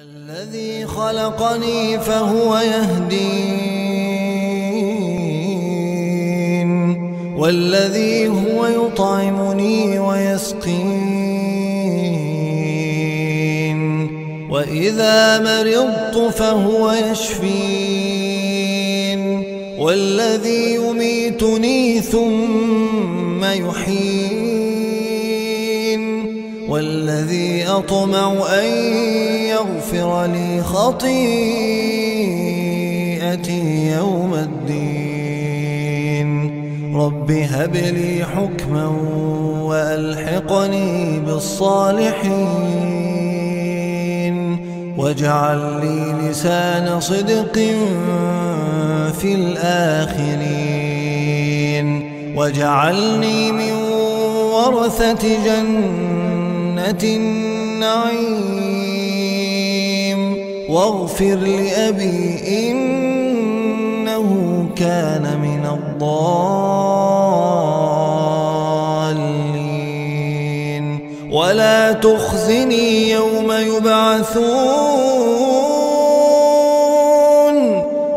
الذي خلقني فهو يهدين والذي هو يطعمني ويسقين وإذا مرضت فهو يشفين والذي يميتني ثم يحين والذي أطمع أن يغفر لي خطيئتي يوم الدين رب هب لي حكما وألحقني بالصالحين واجعل لي لسان صدق في الآخرين واجعلني من ورثة جنة النعيم واغفر لأبي إنه كان من الضالين ولا تخزني يوم يبعثون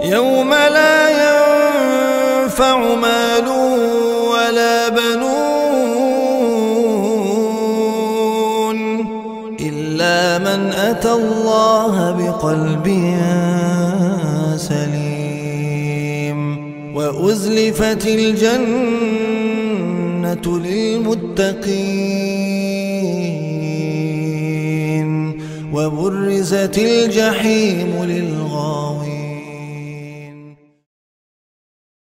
يوم لا ينفع مال ولا بنون إلا من أتى الله بقلب سليم وأزلفت الجنة للمتقين وبرزت الجحيم للغاوين